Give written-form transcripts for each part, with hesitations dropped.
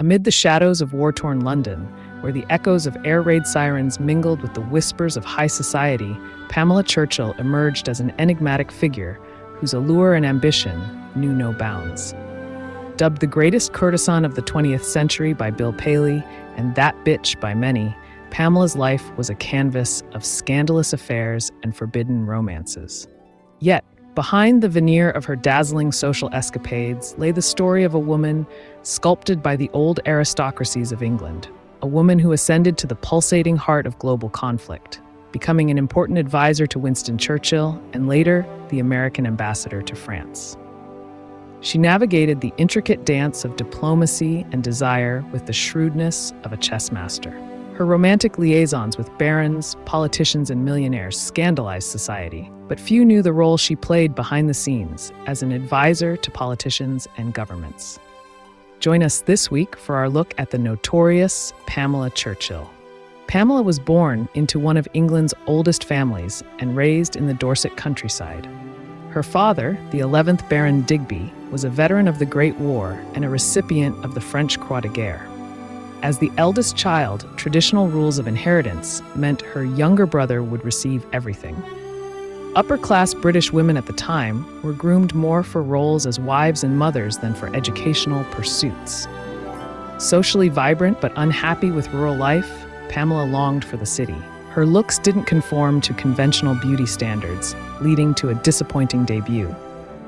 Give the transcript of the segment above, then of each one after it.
Amid the shadows of war-torn London, where the echoes of air raid sirens mingled with the whispers of high society, Pamela Churchill emerged as an enigmatic figure whose allure and ambition knew no bounds. Dubbed the greatest courtesan of the 20th century by Bill Paley and that bitch by many, Pamela's life was a canvas of scandalous affairs and forbidden romances. Yet, behind the veneer of her dazzling social escapades lay the story of a woman sculpted by the old aristocracies of England, a woman who ascended to the pulsating heart of global conflict, becoming an important advisor to Winston Churchill and later the American ambassador to France. She navigated the intricate dance of diplomacy and desire with the shrewdness of a chess master. Her romantic liaisons with barons, politicians, and millionaires scandalized society, but few knew the role she played behind the scenes as an advisor to politicians and governments. Join us this week for our look at the notorious Pamela Churchill. Pamela was born into one of England's oldest families and raised in the Dorset countryside. Her father, the 11th Baron Digby, was a veteran of the Great War and a recipient of the French Croix de Guerre. As the eldest child, traditional rules of inheritance meant her younger brother would receive everything. Upper-class British women at the time were groomed more for roles as wives and mothers than for educational pursuits. Socially vibrant but unhappy with rural life, Pamela longed for the city. Her looks didn't conform to conventional beauty standards, leading to a disappointing debut.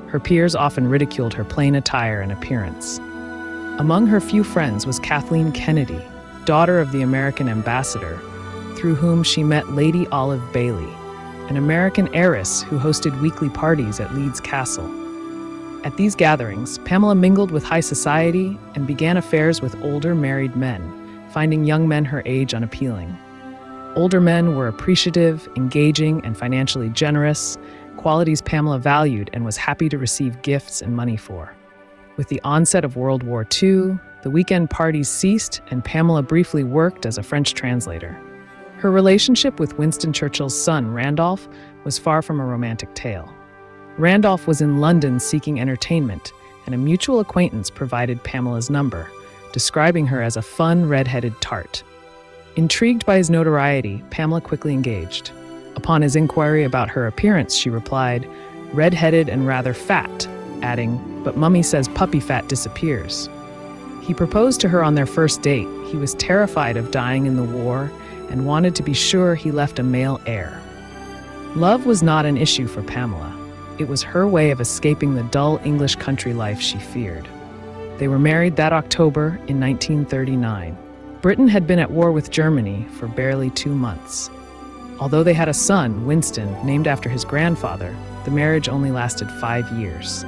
Her peers often ridiculed her plain attire and appearance. Among her few friends was Kathleen Kennedy, daughter of the American ambassador, through whom she met Lady Olive Bailey, an American heiress who hosted weekly parties at Leeds Castle. At these gatherings, Pamela mingled with high society and began affairs with older married men, finding young men her age unappealing. Older men were appreciative, engaging, and financially generous, qualities Pamela valued and was happy to receive gifts and money for. With the onset of World War II, the weekend parties ceased and Pamela briefly worked as a French translator. Her relationship with Winston Churchill's son, Randolph, was far from a romantic tale. Randolph was in London seeking entertainment, and a mutual acquaintance provided Pamela's number, describing her as a fun, red-headed tart. Intrigued by his notoriety, Pamela quickly engaged. Upon his inquiry about her appearance, she replied, "Red-headed and rather fat," adding, "But mummy says puppy fat disappears." He proposed to her on their first date. He was terrified of dying in the war and wanted to be sure he left a male heir. Love was not an issue for Pamela. It was her way of escaping the dull English country life she feared. They were married that October in 1939. Britain had been at war with Germany for barely 2 months. Although they had a son, Winston, named after his grandfather, the marriage only lasted 5 years.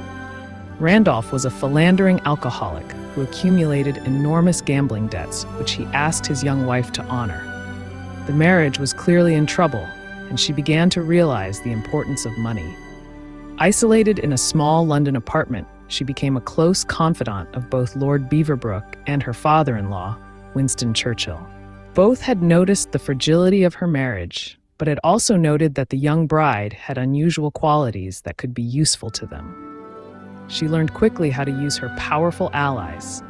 Randolph was a philandering alcoholic who accumulated enormous gambling debts, which he asked his young wife to honor. The marriage was clearly in trouble, and she began to realize the importance of money. Isolated in a small London apartment, she became a close confidant of both Lord Beaverbrook and her father-in-law, Winston Churchill. Both had noticed the fragility of her marriage, but had also noted that the young bride had unusual qualities that could be useful to them. She learned quickly how to use her powerful allies.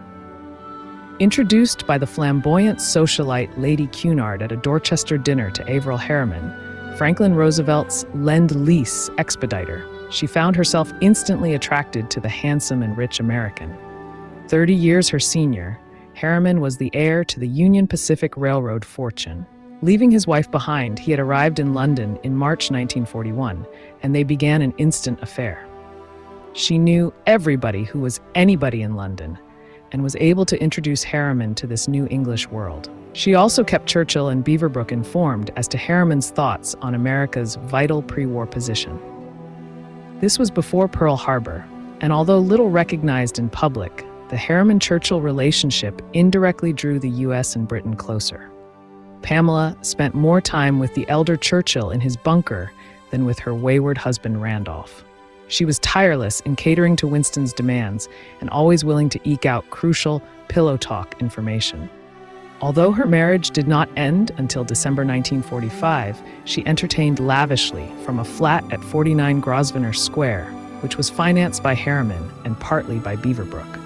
Introduced by the flamboyant socialite Lady Cunard at a Dorchester dinner to Averell Harriman, Franklin Roosevelt's Lend-Lease expediter, she found herself instantly attracted to the handsome and rich American. 30 years her senior, Harriman was the heir to the Union Pacific Railroad fortune. Leaving his wife behind, he had arrived in London in March 1941, and they began an instant affair. She knew everybody who was anybody in London and was able to introduce Harriman to this new English world. She also kept Churchill and Beaverbrook informed as to Harriman's thoughts on America's vital pre-war position. This was before Pearl Harbor, and although little recognized in public, the Harriman-Churchill relationship indirectly drew the US and Britain closer. Pamela spent more time with the elder Churchill in his bunker than with her wayward husband Randolph. She was tireless in catering to Winston's demands and always willing to eke out crucial pillow talk information. Although her marriage did not end until December 1945, she entertained lavishly from a flat at 49 Grosvenor Square, which was financed by Harriman and partly by Beaverbrook.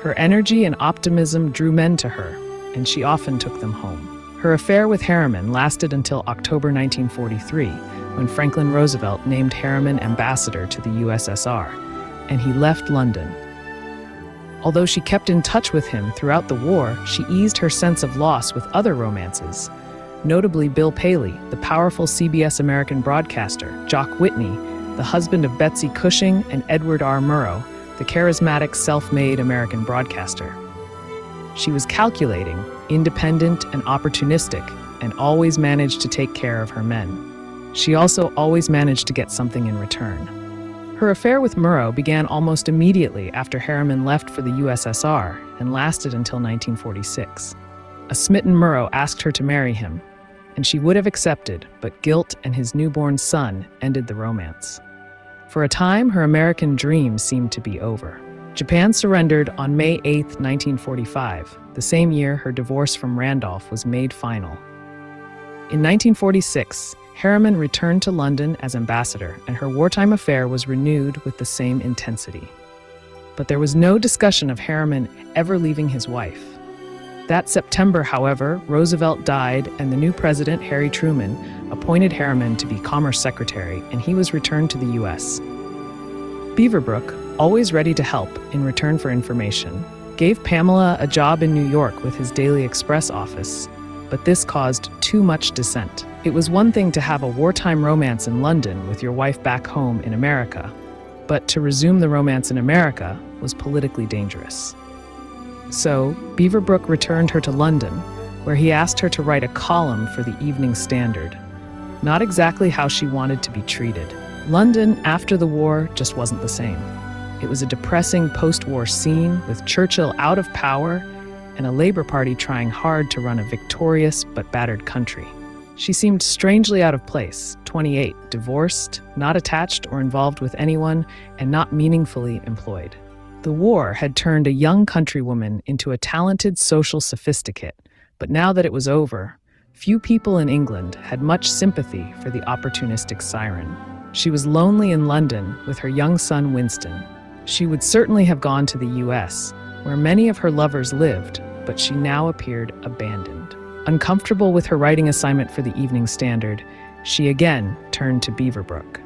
Her energy and optimism drew men to her, and she often took them home. Her affair with Harriman lasted until October 1943, when Franklin Roosevelt named Harriman ambassador to the USSR, and he left London. Although she kept in touch with him throughout the war, she eased her sense of loss with other romances, notably Bill Paley, the powerful CBS American broadcaster, Jock Whitney, the husband of Betsy Cushing, and Edward R. Murrow, the charismatic, self-made American broadcaster. She was calculating, independent and opportunistic, and always managed to take care of her men. She also always managed to get something in return. Her affair with Murrow began almost immediately after Harriman left for the USSR and lasted until 1946. A smitten Murrow asked her to marry him, and she would have accepted, but guilt and his newborn son ended the romance. For a time, her American dream seemed to be over. Japan surrendered on May 8, 1945, the same year her divorce from Randolph was made final. In 1946, Harriman returned to London as ambassador, and her wartime affair was renewed with the same intensity. But there was no discussion of Harriman ever leaving his wife. That September, however, Roosevelt died, and the new president, Harry Truman, appointed Harriman to be Commerce Secretary, and he was returned to the U.S. Beaverbrook, always ready to help in return for information, gave Pamela a job in New York with his Daily Express office, but this caused too much dissent. It was one thing to have a wartime romance in London with your wife back home in America, but to resume the romance in America was politically dangerous. So, Beaverbrook returned her to London, where he asked her to write a column for the Evening Standard. Not exactly how she wanted to be treated. London, after the war, just wasn't the same. It was a depressing post-war scene with Churchill out of power and a Labour Party trying hard to run a victorious but battered country. She seemed strangely out of place, 28, divorced, not attached or involved with anyone, and not meaningfully employed. The war had turned a young countrywoman into a talented social sophisticate, but now that it was over, few people in England had much sympathy for the opportunistic siren. She was lonely in London with her young son Winston. She would certainly have gone to the US, where many of her lovers lived, but she now appeared abandoned. Uncomfortable with her writing assignment for the Evening Standard, she again turned to Beaverbrook.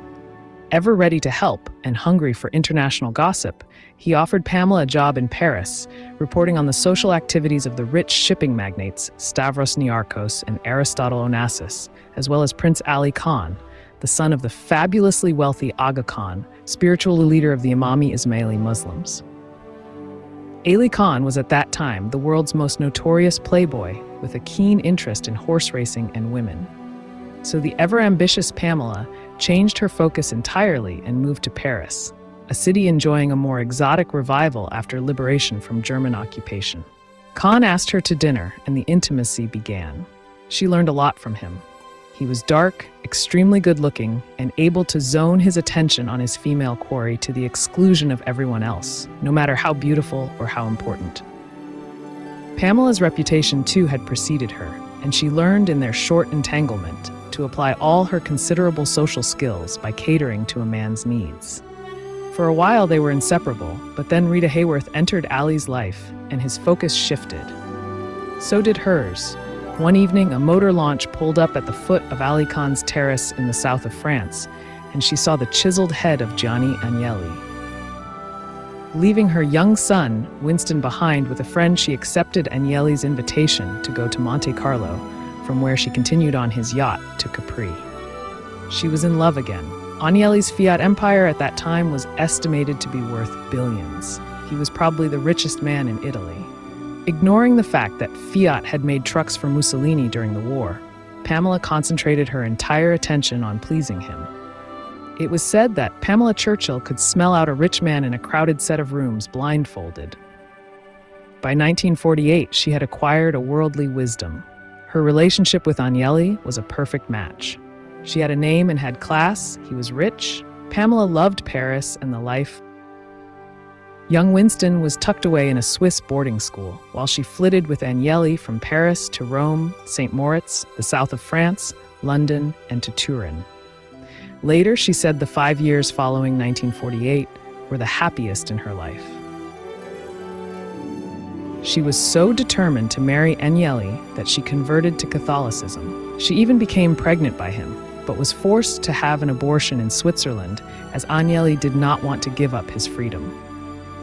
Ever ready to help and hungry for international gossip, he offered Pamela a job in Paris, reporting on the social activities of the rich shipping magnates Stavros Niarchos and Aristotle Onassis, as well as Prince Ali Khan, the son of the fabulously wealthy Aga Khan, spiritual leader of the Imami Ismaili Muslims. Ali Khan was at that time the world's most notorious playboy, with a keen interest in horse racing and women. So the ever-ambitious Pamela changed her focus entirely and moved to Paris, a city enjoying a more exotic revival after liberation from German occupation. Khan asked her to dinner, and the intimacy began. She learned a lot from him. He was dark, extremely good-looking, and able to zone his attention on his female quarry to the exclusion of everyone else, no matter how beautiful or how important. Pamela's reputation, too, had preceded her, and she learned in their short entanglement to apply all her considerable social skills by catering to a man's needs. For a while, they were inseparable, but then Rita Hayworth entered Ali's life, and his focus shifted. So did hers. One evening, a motor launch pulled up at the foot of Ali Khan's terrace in the south of France, and she saw the chiseled head of Gianni Agnelli. Leaving her young son, Winston, behind with a friend, she accepted Agnelli's invitation to go to Monte Carlo, from where she continued on his yacht to Capri. She was in love again. Agnelli's Fiat empire at that time was estimated to be worth billions. He was probably the richest man in Italy. Ignoring the fact that Fiat had made trucks for Mussolini during the war, Pamela concentrated her entire attention on pleasing him. It was said that Pamela Churchill could smell out a rich man in a crowded set of rooms blindfolded. By 1948, she had acquired a worldly wisdom. Her relationship with Agnelli was a perfect match. She had a name and had class, he was rich, Pamela loved Paris and the life. Young Winston was tucked away in a Swiss boarding school, while she flitted with Agnelli from Paris to Rome, St. Moritz, the south of France, London, and to Turin. Later, she said the 5 years following 1948 were the happiest in her life. She was so determined to marry Agnelli that she converted to Catholicism. She even became pregnant by him, but was forced to have an abortion in Switzerland as Agnelli did not want to give up his freedom.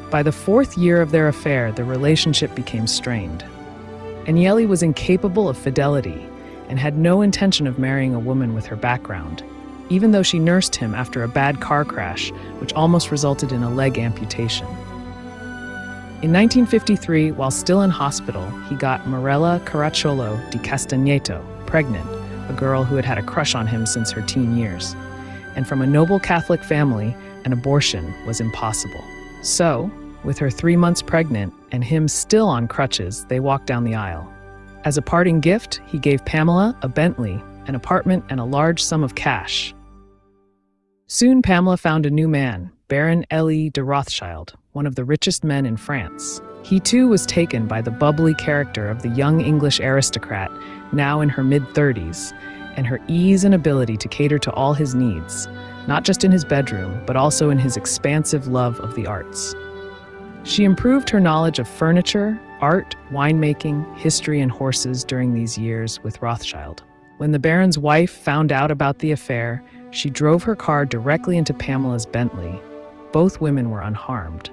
By the fourth year of their affair, the relationship became strained. Agnelli was incapable of fidelity and had no intention of marrying a woman with her background, even though she nursed him after a bad car crash, which almost resulted in a leg amputation. In 1953, while still in hospital, he got Marella Caracciolo di Castagneto pregnant, a girl who had had a crush on him since her teen years. And from a noble Catholic family, an abortion was impossible. So, with her 3 months pregnant and him still on crutches, they walked down the aisle. As a parting gift, he gave Pamela a Bentley, an apartment, and a large sum of cash. Soon Pamela found a new man, Baron Elie de Rothschild, one of the richest men in France. He too was taken by the bubbly character of the young English aristocrat, now in her mid-30s, and her ease and ability to cater to all his needs, not just in his bedroom, but also in his expansive love of the arts. She improved her knowledge of furniture, art, winemaking, history, and horses during these years with Rothschild. When the Baron's wife found out about the affair, she drove her car directly into Pamela's Bentley. Both women were unharmed.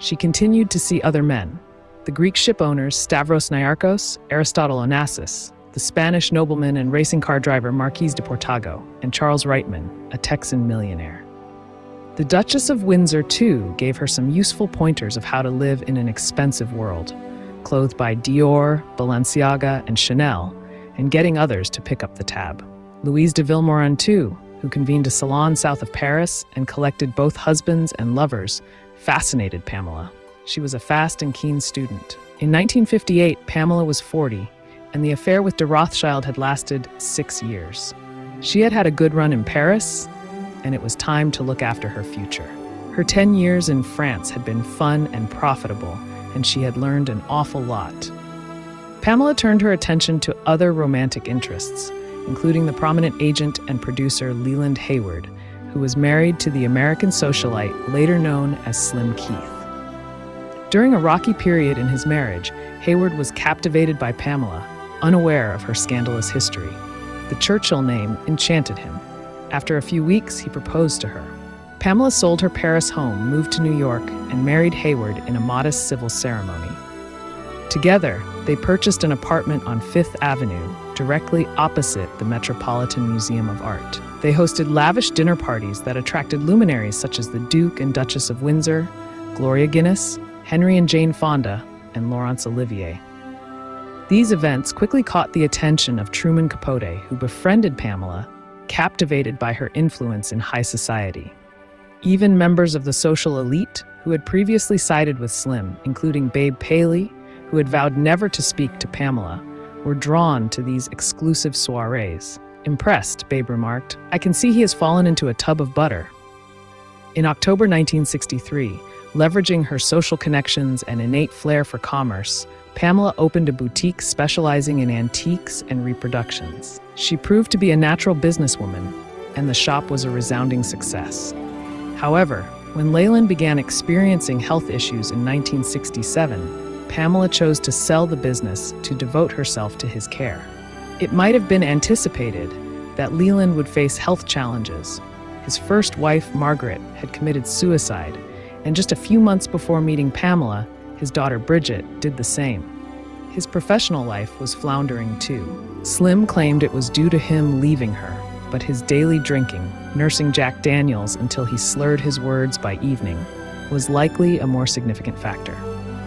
She continued to see other men, the Greek ship owners Stavros Niarchos, Aristotle Onassis, the Spanish nobleman and racing car driver Marquise de Portago, and Charles Reitman, a Texan millionaire. The Duchess of Windsor, too, gave her some useful pointers of how to live in an expensive world, clothed by Dior, Balenciaga, and Chanel, and getting others to pick up the tab. Louise de Villemorin, too, who convened a salon south of Paris and collected both husbands and lovers, fascinated Pamela. She was a fast and keen student. In 1958, Pamela was 40, and the affair with de Rothschild had lasted 6 years. She had had a good run in Paris, and it was time to look after her future. Her 10 years in France had been fun and profitable, and she had learned an awful lot. Pamela turned her attention to other romantic interests, including the prominent agent and producer Leland Hayward, who was married to the American socialite later known as Slim Keith. During a rocky period in his marriage, Hayward was captivated by Pamela, unaware of her scandalous history. The Churchill name enchanted him. After a few weeks, he proposed to her. Pamela sold her Paris home, moved to New York, and married Hayward in a modest civil ceremony. Together, they purchased an apartment on Fifth Avenue, directly opposite the Metropolitan Museum of Art. They hosted lavish dinner parties that attracted luminaries such as the Duke and Duchess of Windsor, Gloria Guinness, Henry and Jane Fonda, and Laurence Olivier. These events quickly caught the attention of Truman Capote, who befriended Pamela, captivated by her influence in high society. Even members of the social elite, who had previously sided with Slim, including Babe Paley, who had vowed never to speak to Pamela, were drawn to these exclusive soirees. Impressed, Babe remarked, "I can see he has fallen into a tub of butter." In October 1963, leveraging her social connections and innate flair for commerce, Pamela opened a boutique specializing in antiques and reproductions. She proved to be a natural businesswoman, and the shop was a resounding success. However, when Leland began experiencing health issues in 1967, Pamela chose to sell the business to devote herself to his care. It might have been anticipated that Leland would face health challenges. His first wife, Margaret, had committed suicide, and just a few months before meeting Pamela, his daughter Bridget did the same. His professional life was floundering too. Slim claimed it was due to him leaving her, but his daily drinking, nursing Jack Daniels until he slurred his words by evening, was likely a more significant factor.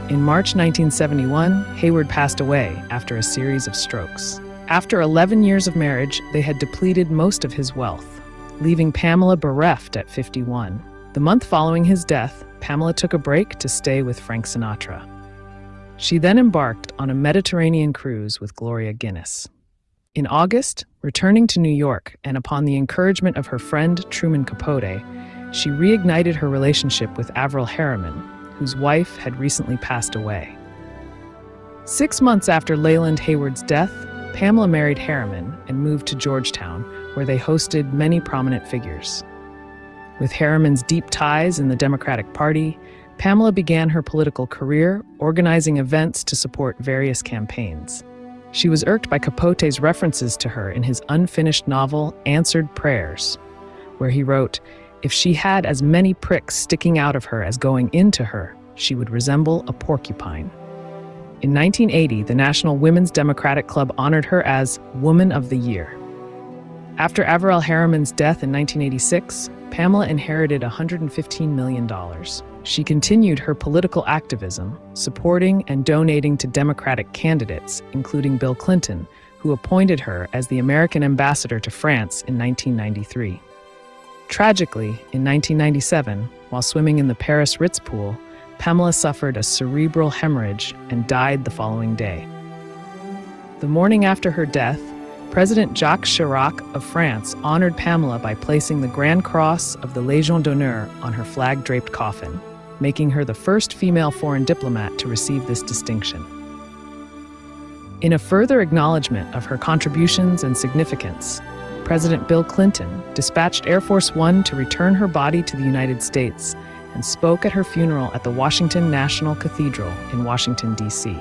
In March 1971, Hayward passed away after a series of strokes. After 11 years of marriage, they had depleted most of his wealth, leaving Pamela bereft at 51. The month following his death, Pamela took a break to stay with Frank Sinatra. She then embarked on a Mediterranean cruise with Gloria Guinness. In August, returning to New York, and upon the encouragement of her friend Truman Capote, she reignited her relationship with Averell Harriman, whose wife had recently passed away. 6 months after Leland Hayward's death, Pamela married Harriman and moved to Georgetown, where they hosted many prominent figures. With Harriman's deep ties in the Democratic Party, Pamela began her political career, organizing events to support various campaigns. She was irked by Capote's references to her in his unfinished novel, Answered Prayers, where he wrote, "If she had as many pricks sticking out of her as going into her, she would resemble a porcupine." In 1980, the National Women's Democratic Club honored her as Woman of the Year. After Averell Harriman's death in 1986, Pamela inherited $115 million. She continued her political activism, supporting and donating to Democratic candidates, including Bill Clinton, who appointed her as the American ambassador to France in 1993. Tragically, in 1997, while swimming in the Paris Ritz pool, Pamela suffered a cerebral hemorrhage and died the following day. The morning after her death, President Jacques Chirac of France honored Pamela by placing the Grand Cross of the Légion d'honneur on her flag-draped coffin, making her the first female foreign diplomat to receive this distinction. In a further acknowledgement of her contributions and significance, President Bill Clinton dispatched Air Force One to return her body to the United States and spoke at her funeral at the Washington National Cathedral in Washington, D.C.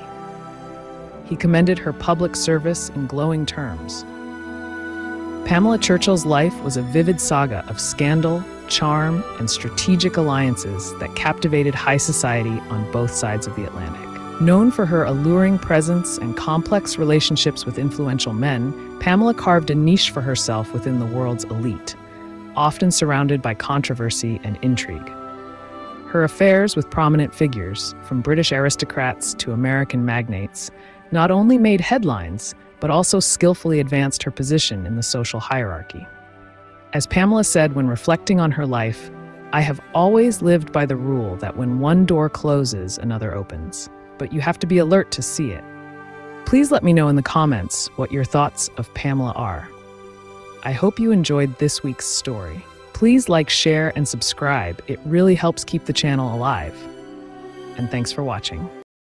He commended her public service in glowing terms. Pamela Churchill's life was a vivid saga of scandal, charm, and strategic alliances that captivated high society on both sides of the Atlantic. Known for her alluring presence and complex relationships with influential men, Pamela carved a niche for herself within the world's elite, often surrounded by controversy and intrigue. Her affairs with prominent figures, from British aristocrats to American magnates, not only made headlines, but also skillfully advanced her position in the social hierarchy. As Pamela said when reflecting on her life, "I have always lived by the rule that when one door closes, another opens, but you have to be alert to see it." Please let me know in the comments what your thoughts of Pamela are. I hope you enjoyed this week's story. Please like, share, and subscribe. It really helps keep the channel alive. And thanks for watching.